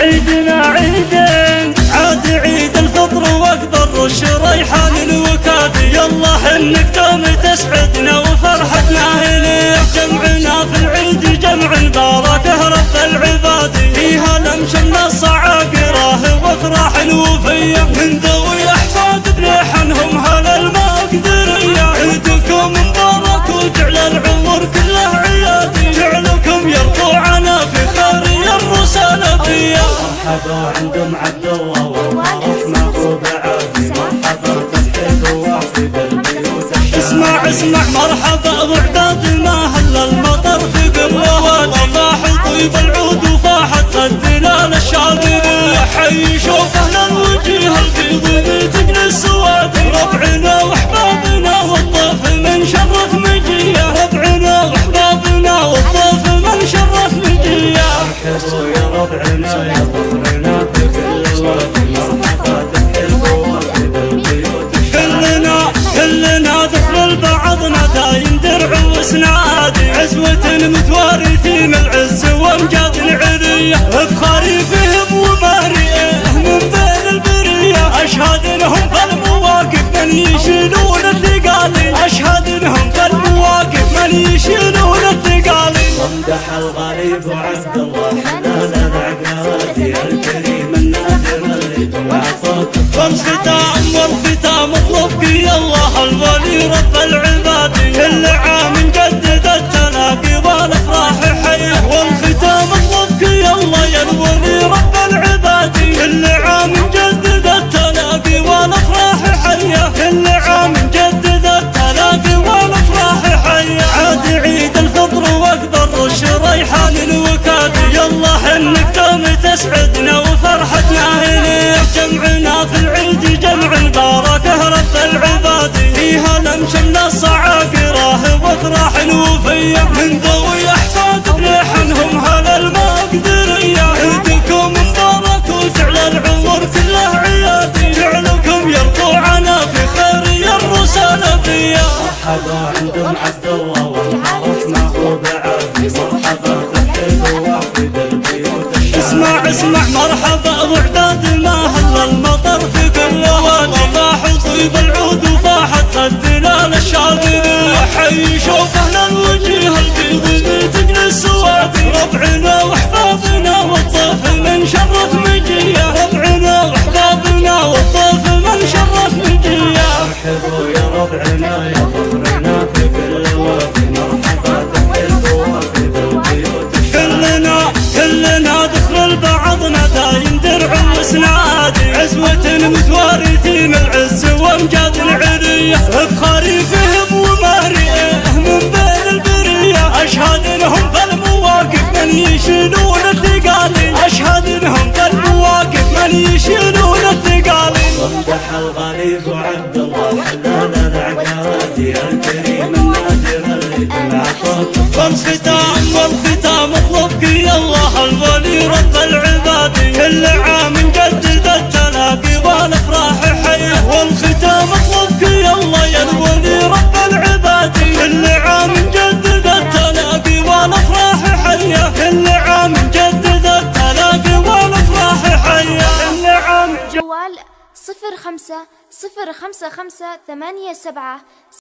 عيدنا عيدين، عاد عيد الفطر واكبر رش ريحان الوكاد، يلا حنك دوم تسعدنا وفرحتنا هليل، جمعنا في العيد جمع باركه رب العباد، فيها لمش النص عابراه وافراح وفيه، من ذوي احفاد بريحنهم هلا المقدريه، عيدكم مبارك وجعل العمر كله عيادي، جعلكم يرضوا عنا في خاري الرساله فيا، مرحبا عندهم عبد الله والله محبوب عادي، مرحبا تسعد وافي بالبيوت اسمع اسمع مرحبا وعداد ما هل المطر في قبوات، فاح طيب العود وفاحت الظلال الشاملة، حي شوف اهل الوجه البيض بيتقن السواد، ربعنا واحبابنا والطاف من شرف مجيه، ربعنا واحبابنا والطاف من شرف مجيه، ارحبوا يا ربعنا يا ظهرنا في كل وقت، مرحبا تحلوا وارحب البيوت كلنا دخل بعضنا دايم درع وسنادي، عزوة متوارثين العز وامجاد العلية، افخاري فيهم ومارئه من بين البرية، اشهد انهم بالمواقف من يشيلون الثقالين، اشهد انهم بالمواقف من يشيلون الثقالين، وامدح الغريب وعبد الله حلالا العقادي، الكريم النادر اللي جمع صوته، والختام اطلب في الله الولي رب العباد، كل عام نجدد التلاقي والافراح حيه، والختام اطلب في الله يا الولي رب العباد، كل عام نجدد التلاقي والافراح حيه، كل عام نجدد التلاقي والافراح حيه، عاد عيد الفطر واكبر رش ريحان الوكاد، يلا حنك دوم تسعدنا وفرحتنا هليل، جمعنا في العيد جمع باركه رب العباد، فيها لمش النص عابراه وافراح وفيه، من ذوي احفاد بريحنهم هلا المقدريه، عيدكم مبارك وجعل العمر كله عيادي، جعلكم يرضوا عنا في خير الرساله فيا، مرحبا عندهم عبد الله والله محبوب عادي، مرحبا تحلوا وافي بالبيوت اسمع اسمع مرحبا وعداد ما هل المطر في كل وادي، فاح طيب العود وفاحت الظلال الشاملة، حي شوف اهل الوجه البيض بيتقن السواد، ربعنا واحبابنا والطاف من شرف مجيه، ربعنا واحبابنا والطاف من شرف مجيه، ارحبوا يا ربعنا يا فخرنا في كل وادي، مرحبا تحلوا وافي بالبيوت كلنا دخل بعضنا دايم درع وسنادي، عزوة متوارثين العز وامجاد العلية، افخاري فيهم ومارئه من بين البرية، اشهد انهم بالمواقف من يشيلون الثقالين، اشهد انهم بالمواقف من يشيلون الثقالين، وامدح الغريب وعبد الله حلال العقادي، الكريم النادر اللي دمع صوته، والختام اطلب يا الله الولي رب العباد، كل عام نجدد التلاقي والافراح حيه، والختام اطلب يا الله يا الولي رب العباد، كل عام نجدد التلاقي والافراح حيه، كل عام نجدد التلاقي والافراح حيه، كل عام. جوال 05 055 87